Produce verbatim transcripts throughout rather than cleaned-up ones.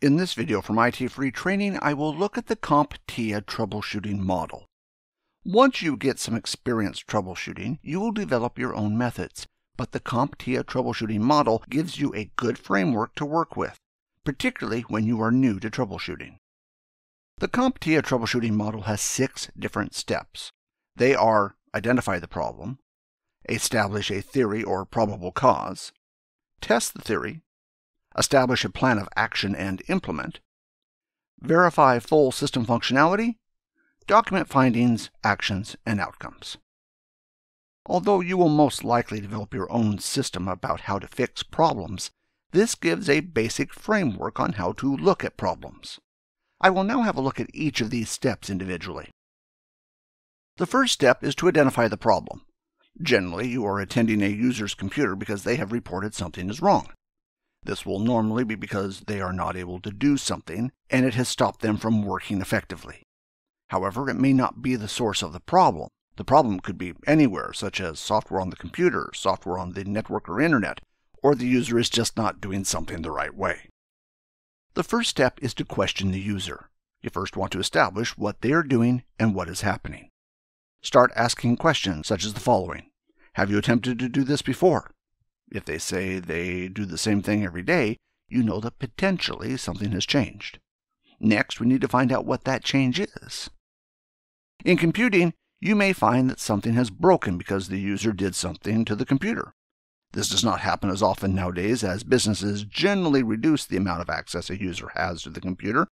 In this video from I T Free Training, I will look at the CompTIA troubleshooting model. Once you get some experience troubleshooting, you will develop your own methods, but the CompTIA troubleshooting model gives you a good framework to work with, particularly when you are new to troubleshooting. The CompTIA troubleshooting model has six different steps. They are: identify the problem, establish a theory or probable cause, test the theory, establish a plan of action and implement, verify full system functionality, document findings, actions, and outcomes. Although you will most likely develop your own system about how to fix problems, this gives a basic framework on how to look at problems. I will now have a look at each of these steps individually. The first step is to identify the problem. Generally, you are attending a user's computer because they have reported something is wrong. This will normally be because they are not able to do something, and it has stopped them from working effectively. However, it may not be the source of the problem. The problem could be anywhere, such as software on the computer, software on the network or internet, or the user is just not doing something the right way. The first step is to question the user. You first want to establish what they are doing and what is happening. Start asking questions such as the following. Have you attempted to do this before? If they say they do the same thing every day, you know that potentially something has changed. Next, we need to find out what that change is. In computing, you may find that something has broken because the user did something to the computer. This does not happen as often nowadays, as businesses generally reduce the amount of access a user has to the computer,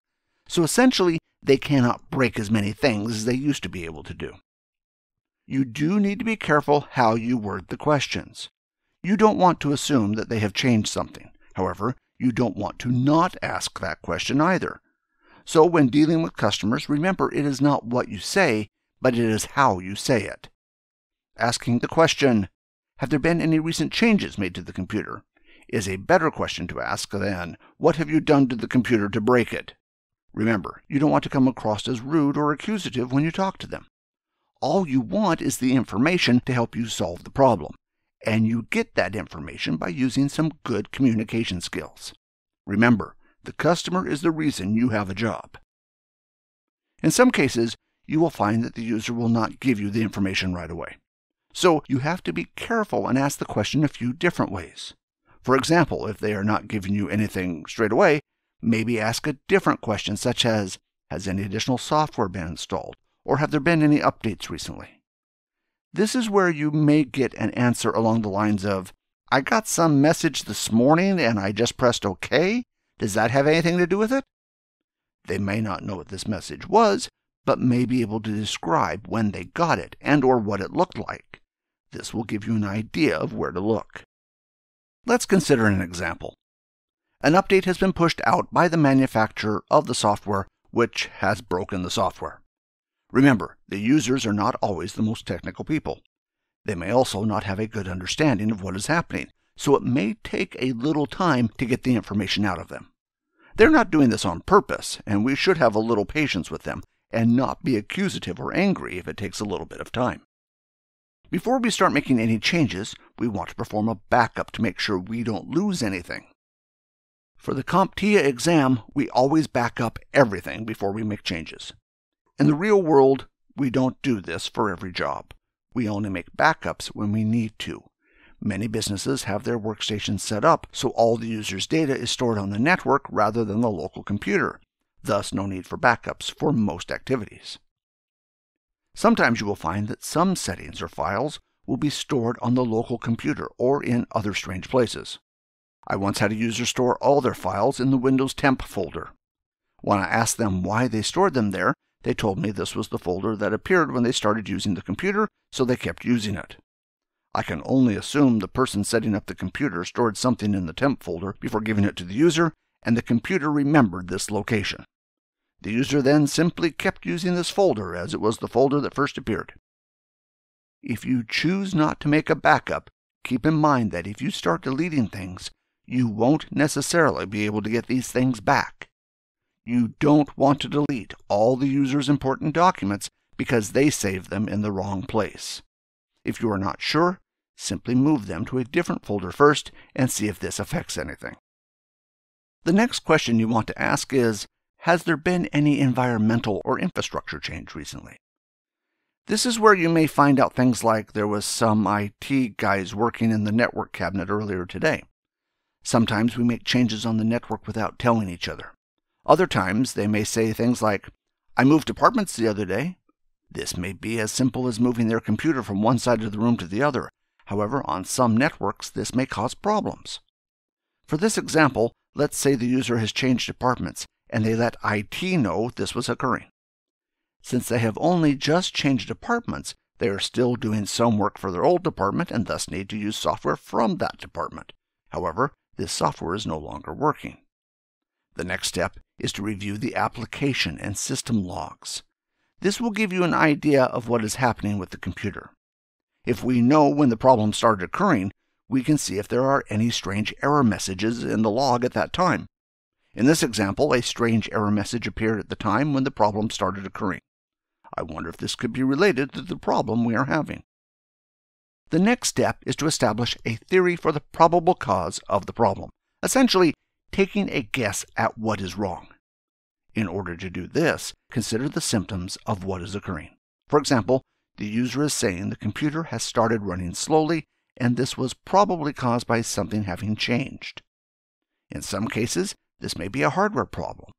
so essentially they cannot break as many things as they used to be able to do. You do need to be careful how you word the questions. You don't want to assume that they have changed something. However, you don't want to not ask that question either. So when dealing with customers, remember it is not what you say, but it is how you say it. Asking the question, have there been any recent changes made to the computer, is a better question to ask than, what have you done to the computer to break it? Remember, you don't want to come across as rude or accusative when you talk to them. All you want is the information to help you solve the problem. And you get that information by using some good communication skills. Remember, the customer is the reason you have a job. In some cases, you will find that the user will not give you the information right away. So you have to be careful and ask the question a few different ways. For example, if they are not giving you anything straight away, maybe ask a different question such as, has any additional software been installed, or have there been any updates recently? This is where you may get an answer along the lines of, I got some message this morning and I just pressed OK. Does that have anything to do with it? They may not know what this message was, but may be able to describe when they got it and or what it looked like. This will give you an idea of where to look. Let's consider an example. An update has been pushed out by the manufacturer of the software, which has broken the software. Remember, the users are not always the most technical people. They may also not have a good understanding of what is happening, so it may take a little time to get the information out of them. They're not doing this on purpose, and we should have a little patience with them and not be accusative or angry if it takes a little bit of time. Before we start making any changes, we want to perform a backup to make sure we don't lose anything. For the CompTIA exam, we always back up everything before we make changes. In the real world, we don't do this for every job. We only make backups when we need to. Many businesses have their workstations set up so all the user's data is stored on the network rather than the local computer. Thus, no need for backups for most activities. Sometimes you will find that some settings or files will be stored on the local computer or in other strange places. I once had a user store all their files in the Windows temp folder. When I asked them why they stored them there, they told me this was the folder that appeared when they started using the computer, so they kept using it. I can only assume the person setting up the computer stored something in the temp folder before giving it to the user, and the computer remembered this location. The user then simply kept using this folder as it was the folder that first appeared. If you choose not to make a backup, keep in mind that if you start deleting things, you won't necessarily be able to get these things back. You don't want to delete all the user's important documents because they saved them in the wrong place. If you are not sure, simply move them to a different folder first and see if this affects anything. The next question you want to ask is, has there been any environmental or infrastructure change recently? This is where you may find out things like there was some I T guys working in the network cabinet earlier today. Sometimes we make changes on the network without telling each other. Other times they may say things like, I moved departments the other day. This may be as simple as moving their computer from one side of the room to the other. However, on some networks this may cause problems. For this example, let's say the user has changed departments and they let I T know this was occurring. Since they have only just changed departments, they are still doing some work for their old department and thus need to use software from that department. However, this software is no longer working. The next step is to review the application and system logs. This will give you an idea of what is happening with the computer. If we know when the problem started occurring, we can see if there are any strange error messages in the log at that time. In this example, a strange error message appeared at the time when the problem started occurring. I wonder if this could be related to the problem we are having. The next step is to establish a theory for the probable cause of the problem, essentially taking a guess at what is wrong. In order to do this, consider the symptoms of what is occurring. For example, the user is saying the computer has started running slowly, and this was probably caused by something having changed. In some cases, this may be a hardware problem.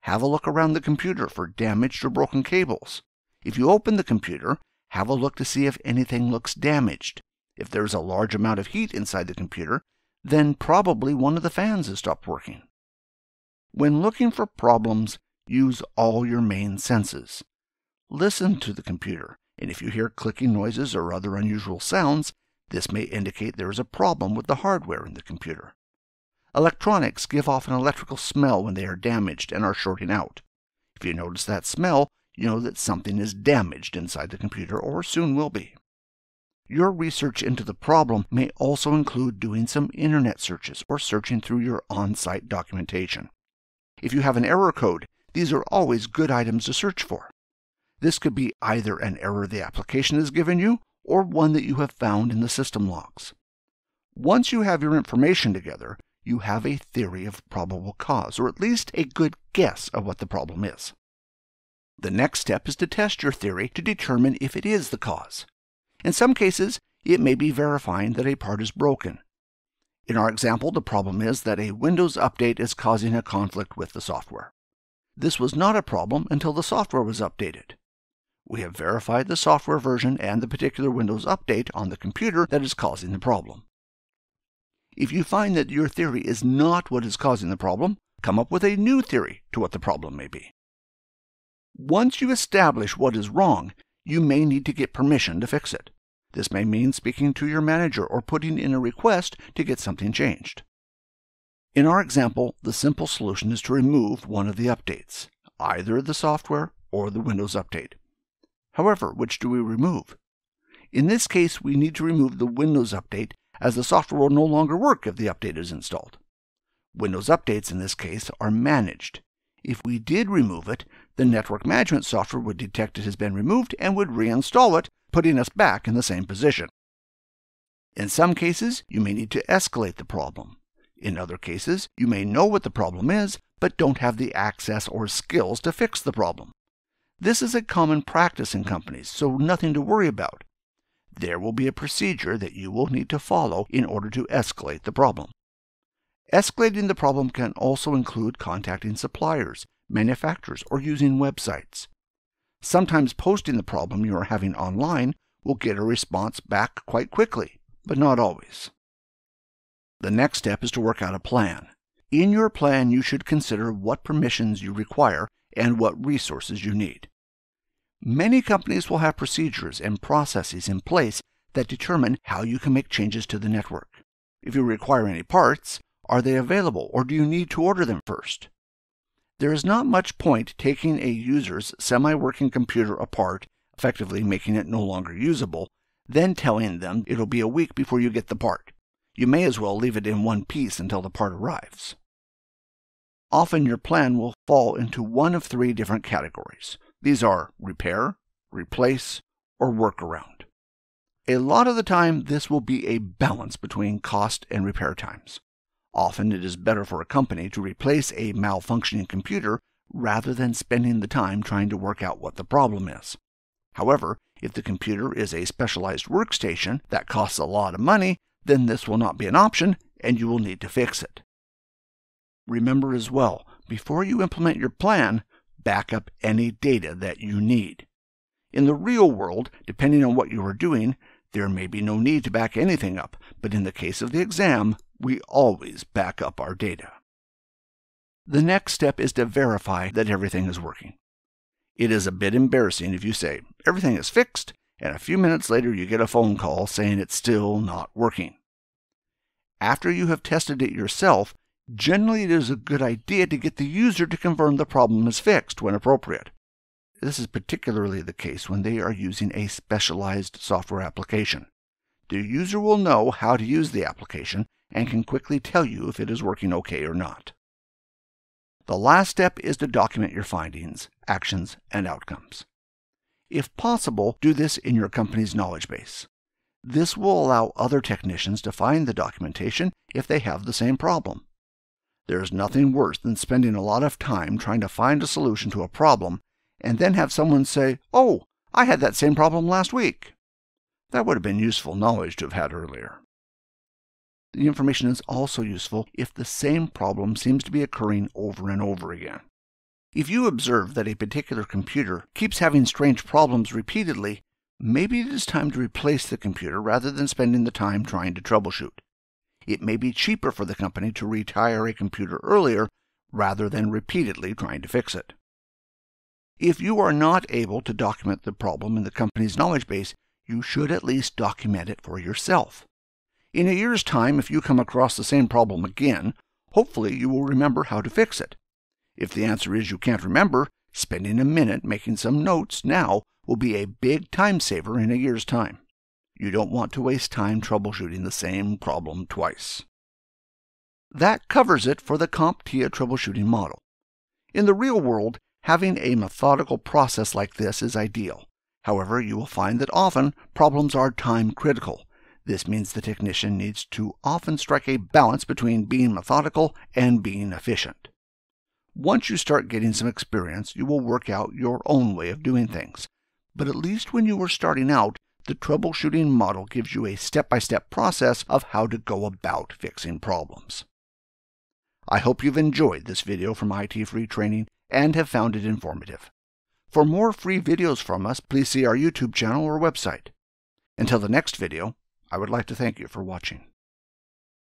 Have a look around the computer for damaged or broken cables. If you open the computer, have a look to see if anything looks damaged. If there is a large amount of heat inside the computer, then probably one of the fans has stopped working. When looking for problems, use all your main senses. Listen to the computer, and if you hear clicking noises or other unusual sounds, this may indicate there is a problem with the hardware in the computer. Electronics give off an electrical smell when they are damaged and are shorting out. If you notice that smell, you know that something is damaged inside the computer or soon will be. Your research into the problem may also include doing some internet searches or searching through your on-site documentation. If you have an error code, these are always good items to search for. This could be either an error the application has given you or one that you have found in the system logs. Once you have your information together, you have a theory of probable cause, or at least a good guess of what the problem is. The next step is to test your theory to determine if it is the cause. In some cases, it may be verifying that a part is broken. In our example, the problem is that a Windows update is causing a conflict with the software. This was not a problem until the software was updated. We have verified the software version and the particular Windows update on the computer that is causing the problem. If you find that your theory is not what is causing the problem, come up with a new theory to what the problem may be. Once you establish what is wrong, you may need to get permission to fix it. This may mean speaking to your manager or putting in a request to get something changed. In our example, the simple solution is to remove one of the updates, either the software or the Windows update. However, which do we remove? In this case, we need to remove the Windows update, as the software will no longer work if the update is installed. Windows updates in this case are managed. If we did remove it, the network management software would detect it has been removed and would reinstall it, putting us back in the same position. In some cases, you may need to escalate the problem. In other cases, you may know what the problem is, but don't have the access or skills to fix the problem. This is a common practice in companies, so nothing to worry about. There will be a procedure that you will need to follow in order to escalate the problem. Escalating the problem can also include contacting suppliers, manufacturers, or using websites. Sometimes posting the problem you are having online will get a response back quite quickly, but not always. The next step is to work out a plan. In your plan, you should consider what permissions you require and what resources you need. Many companies will have procedures and processes in place that determine how you can make changes to the network. If you require any parts, are they available or do you need to order them first? There is not much point taking a user's semi-working computer apart, effectively making it no longer usable, then telling them it'll be a week before you get the part. You may as well leave it in one piece until the part arrives. Often your plan will fall into one of three different categories. These are repair, replace, or workaround. A lot of the time, this will be a balance between cost and repair times. Often it is better for a company to replace a malfunctioning computer rather than spending the time trying to work out what the problem is. However, if the computer is a specialized workstation that costs a lot of money, then this will not be an option and you will need to fix it. Remember as well, before you implement your plan, back up any data that you need. In the real world, depending on what you are doing, there may be no need to back anything up, but in the case of the exam, we always back up our data. The next step is to verify that everything is working. It is a bit embarrassing if you say, everything is fixed, and a few minutes later you get a phone call saying it's still not working. After you have tested it yourself, generally it is a good idea to get the user to confirm the problem is fixed when appropriate. This is particularly the case when they are using a specialized software application. The user will know how to use the application and can quickly tell you if it is working okay or not. The last step is to document your findings, actions, and outcomes. If possible, do this in your company's knowledge base. This will allow other technicians to find the documentation if they have the same problem. There is nothing worse than spending a lot of time trying to find a solution to a problem and then have someone say, "Oh, I had that same problem last week." That would have been useful knowledge to have had earlier. The information is also useful if the same problem seems to be occurring over and over again. If you observe that a particular computer keeps having strange problems repeatedly, maybe it is time to replace the computer rather than spending the time trying to troubleshoot. It may be cheaper for the company to retire a computer earlier rather than repeatedly trying to fix it. If you are not able to document the problem in the company's knowledge base, you should at least document it for yourself. In a year's time, if you come across the same problem again, hopefully you will remember how to fix it. If the answer is you can't remember, spending a minute making some notes now will be a big time saver in a year's time. You don't want to waste time troubleshooting the same problem twice. That covers it for the CompTIA troubleshooting model. In the real world, having a methodical process like this is ideal. However, you will find that often problems are time critical. This means the technician needs to often strike a balance between being methodical and being efficient. Once you start getting some experience, you will work out your own way of doing things. But at least when you are starting out, the troubleshooting model gives you a step-by-step process of how to go about fixing problems. I hope you've enjoyed this video from I T Free Training and have found it informative. For more free videos from us, please see our YouTube channel or website. Until the next video, I would like to thank you for watching.